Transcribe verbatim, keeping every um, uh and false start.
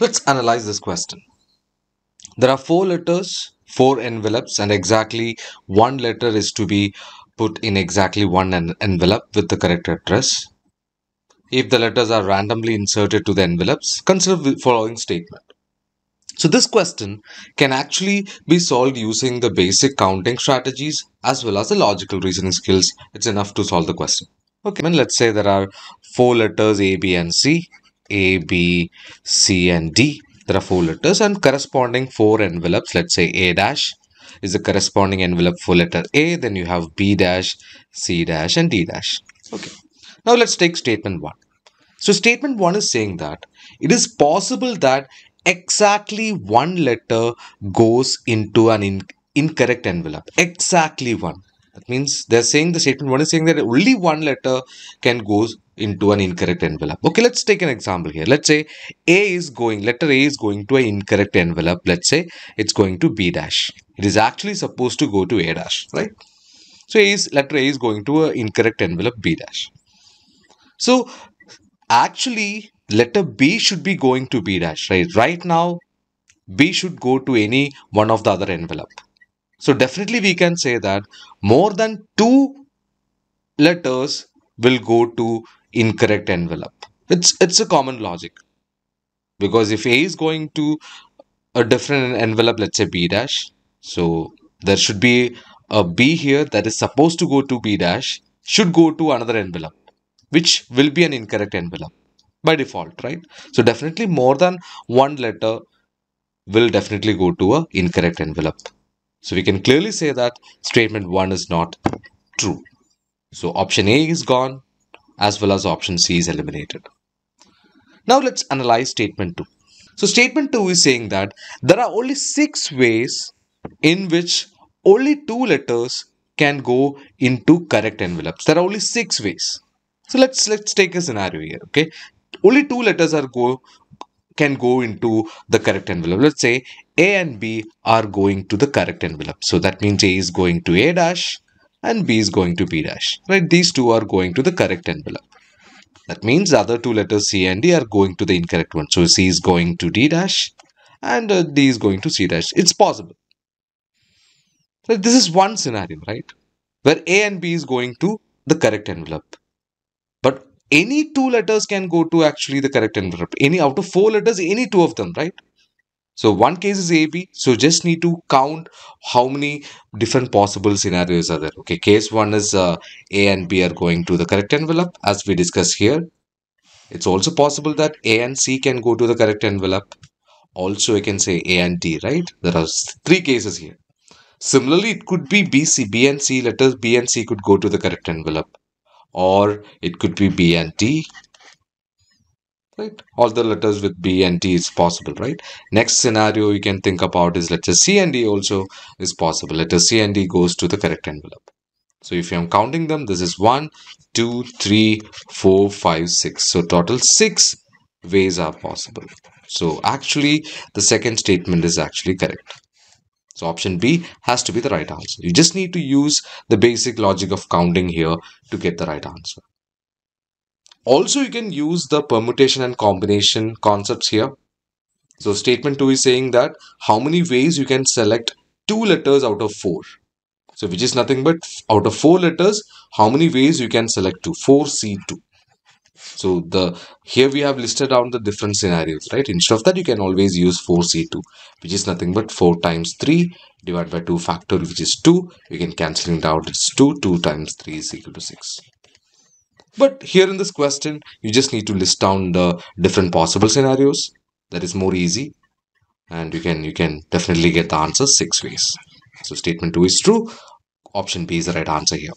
Let's analyze this question. There are four letters, four envelopes, and exactly one letter is to be put in exactly one en envelope with the correct address. If the letters are randomly inserted to the envelopes, consider the following statement. So this question can actually be solved using the basic counting strategies as well as the logical reasoning skills. It's enough to solve the question. Okay, and let's say there are four letters A, B, and C. A, B, C, and D. There are four letters and corresponding four envelopes. Let's say A dash is the corresponding envelope for letter A. Then you have B dash, C dash, and D dash. Okay. Now let's take statement one. So statement one is saying that it is possible that exactly one letter goes into an in incorrect envelope. Exactly one. That means they're saying the statement one is saying that only one letter can goes into an incorrect envelope. Okay, let's take an example here. Let's say A is going, letter A is going to an incorrect envelope. Let's say it's going to B dash. It is actually supposed to go to A dash, right? So A is, letter A is going to an incorrect envelope B dash. So actually letter B should be going to B dash, right? Right now, B should go to any one of the other envelope. So definitely we can say that more than two letters will go to incorrect envelope. It's, it's a common logic. Because if A is going to a different envelope, let's say B dash, so there should be a B here that is supposed to go to B dash, should go to another envelope, which will be an incorrect envelope by default, right? So definitely more than one letter will definitely go to an incorrect envelope. So we can clearly say that statement one is not true. So option A is gone as well as option C is eliminated. Now let's analyze statement two. So statement two is saying that there are only six ways in which only two letters can go into correct envelopes. There are only six ways. So let's let's take a scenario here, okay? Only two letters are go can go into the correct envelope. Let's say A and B are going to the correct envelope. So that means A is going to A dash and B is going to B dash, right? These two are going to the correct envelope. That means the other two letters C and D are going to the incorrect one. So C is going to D dash and uh, D is going to C dash. It's possible. So this is one scenario, right? Where A and B is going to the correct envelope. But any two letters can go to actually the correct envelope. Any out of four letters, any two of them, right? So one case is A B. So just need to count how many different possible scenarios are there. Okay, case one is uh, A and B are going to the correct envelope. As we discussed here, it's also possible that A and C can go to the correct envelope. Also, I can say A and D, right? There are three cases here. Similarly, it could be B, C, B and C letters. B and C could go to the correct envelope. Or it could be B and D, right? All the letters with B and D is possible, right? Next scenario you can think about is letter C and D also is possible. Letter C and D goes to the correct envelope. So if I am counting them, this is one, two, three, four, five, six. So total six ways are possible. So actually the second statement is actually correct. So option B has to be the right answer. You just need to use the basic logic of counting here to get the right answer. Also, you can use the permutation and combination concepts here. So statement two is saying that how many ways you can select two letters out of four. So which is nothing but out of four letters, how many ways you can select two? four C two. So the here we have listed down the different scenarios, right? Instead of that, you can always use four C two, which is nothing but four times three divided by two factorial, which is two. You can cancel it out. It's two. two times three is equal to six. But here in this question, you just need to list down the different possible scenarios. That is more easy. And you can, you can definitely get the answer six ways. So statement two is true. Option B is the right answer here.